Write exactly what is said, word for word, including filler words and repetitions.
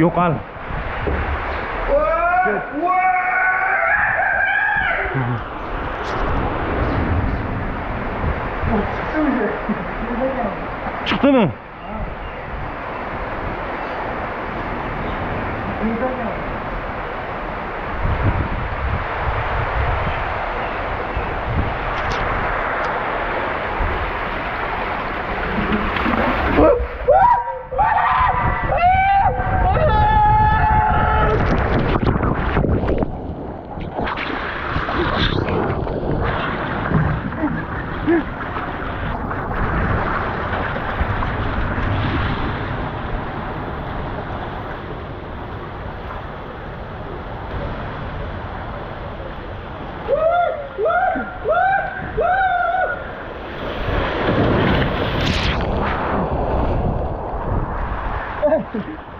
Yoqal. Çıktı mı? Thank you.